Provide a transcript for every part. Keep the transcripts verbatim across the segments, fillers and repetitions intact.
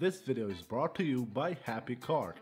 This video is brought to you by Happy Cart.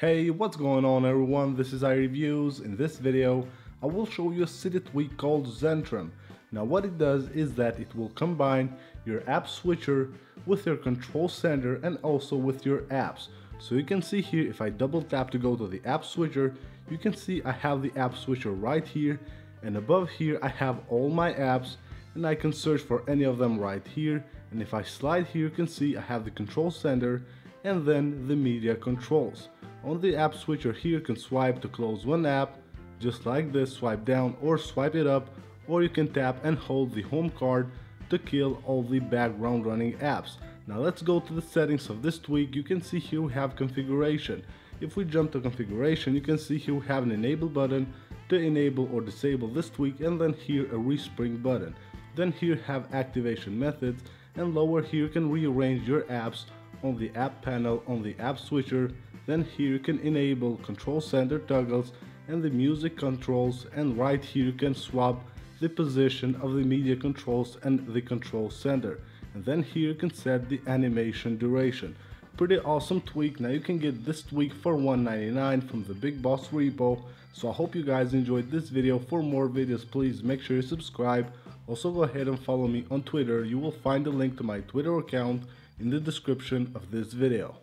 Hey, what's going on everyone? This is iReviews. In this video, I will show you a Cydia tweak called Zentrum. Now what it does is that it will combine your app switcher with your control center and also with your apps. So you can see here, if I double tap to go to the app switcher, you can see I have the app switcher right here, and above here I have all my apps and I can search for any of them right here. And if I slide here, you can see I have the control center and then the media controls. On the app switcher here, you can swipe to close one app, just like this, swipe down or swipe it up, or you can tap and hold the home card to kill all the background running apps. Now let's go to the settings of this tweak. You can see here we have configuration. If we jump to configuration, you can see here we have an enable button to enable or disable this tweak, and then here a respring button. Then here have activation methods, and lower here you can rearrange your apps on the app panel on the app switcher. Then here you can enable control center toggles and the music controls, and right here you can swap the position of the media controls and the control center, and then here you can set the animation duration. Pretty awesome tweak. Now you can get this tweak for one ninety-nine from the Big Boss Repo. So I hope you guys enjoyed this video. For more videos, please make sure you subscribe. Also go ahead and follow me on Twitter. You will find the link to my Twitter account in the description of this video.